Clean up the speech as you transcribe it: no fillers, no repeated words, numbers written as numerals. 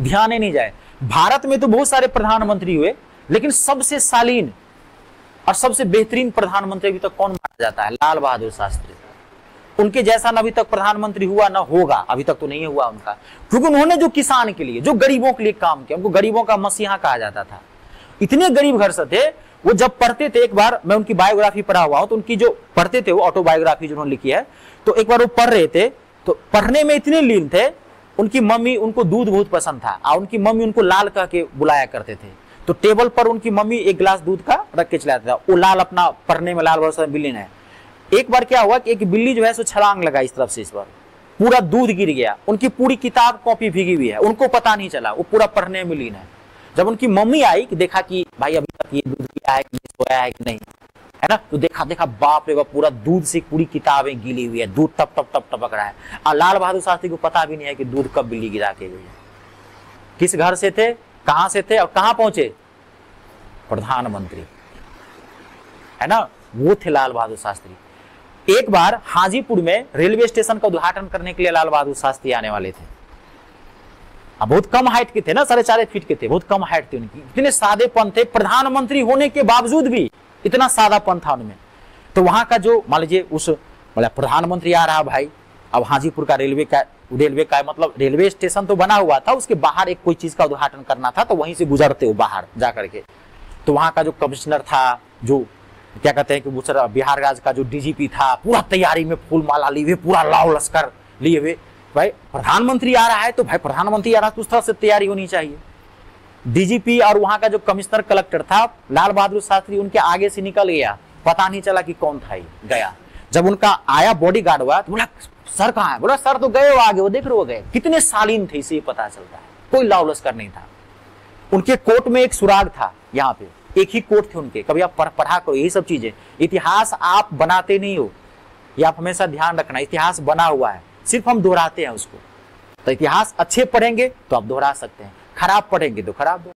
ध्यान ही नहीं जाए। भारत में तो बहुत सारे प्रधानमंत्री हुए, लेकिन सबसे शालीन और सबसे बेहतरीन प्रधानमंत्री अभी तक कौन माना जाता है? लाल बहादुर शास्त्री। उनके जैसा ना अभी तक प्रधानमंत्री हुआ ना होगा, अभी तक तो नहीं हुआ उनका, क्योंकि उन्होंने जो किसान के लिए, जो गरीबों के लिए काम किया, उनको गरीबों का मसीहा कहा जाता था। इतने गरीब घर से थे वो, जब पढ़ते थे, एक बार मैं उनकी बायोग्राफी पढ़ा हुआ हूं, तो उनकी जो पढ़ते थे वो ऑटोबायोग्राफी जो उन्होंने लिखी है, तो एक बार वो पढ़ रहे थे, तो पढ़ने में इतने लीन थे, उनकी मम्मी, उनको दूध बहुत पसंद था और उनकी मम्मी उनको लाल कह के बुलाया करते थे, तो टेबल पर उनकी मम्मी एक गिलास दूध का रख के चलाता था। वो लाल अपना पढ़ने में लाल बहादुर विलीन है। एक बार क्या हुआ कि एक बिल्ली जो है सो छलांग लगा इस तरफ से, इस बार पूरा दूध गिर गया, उनकी पूरी किताब कॉपी भीगी हुई है, उनको पता नहीं चला, वो पूरा पढ़ने में लीन है। जब उनकी मम्मी आई कि देखा कि भाई अभी तक ये दूध गिरा है कि सोया है कि नहीं, है ना, तो देखा देखा बाप रे बाप पूरा दूध से पूरी किताबें गीली हुई है, दूध टप टप टप टपक रहा है। और लाल बहादुर शास्त्री को पता भी नहीं है कि दूध कब बिल्ली गिरा के गई है। किस घर से थे, कहां से थे और कहां पहुंचे? प्रधानमंत्री, है ना, वो थे लाल बहादुर शास्त्री। एक बार हाजीपुर में रेलवे स्टेशन का उद्घाटन करने के लिए लाल बहादुर शास्त्री आने वाले थे। बहुत कम हाइट के थे ना, 4.5 फीट के थे, बहुत कम हाइट थी उनकी, इतने सादेपन थे, प्रधानमंत्री होने के बावजूद भी इतना सादापन था उनमें। तो वहां का जो मान लीजिए उस मतलब प्रधानमंत्री आ रहा भाई, अब हाजीपुर का रेलवे का मतलब रेलवे स्टेशन तो बना हुआ था, उसके बाहर एक कोई चीज का उद्घाटन करना था, तो वहीं से गुजरते हो बाहर जाकर के। तो वहां का जो कमिश्नर था, जो क्या कहते हैं कि वो बिहार राज्य का जो डीजीपी था, पूरा तैयारी में फूल माला लिए हुए, पूरा लाव लश्कर लिए हुए, भाई प्रधानमंत्री आ रहा है, तो भाई प्रधानमंत्री आ रहा है तो उस तरह से तैयारी होनी चाहिए। डीजीपी और वहां का जो कमिश्नर कलेक्टर था, लाल बहादुर शास्त्री उनके आगे से निकल गया, पता नहीं चला कि कौन था ये गया। जब उनका आया बॉडीगार्ड हुआ तो बोला सर कहाँ है, बोला सर तो गए हो आगे, वो देख रहे हो गए। कितने शालीन थे इसे पता चलता है, कोई लाव लश्कर नहीं था। उनके कोट में एक सुराग था, यहाँ पे एक ही कोट थे उनके। कभी आप पढ़ा करो यही सब चीजें, इतिहास आप बनाते नहीं हो, ये आप हमेशा ध्यान रखना, इतिहास बना हुआ है, सिर्फ हम दोहराते हैं उसको। तो इतिहास अच्छे पढ़ेंगे तो आप दोहरा सकते हैं, खराब पढ़ेंगे तो खराब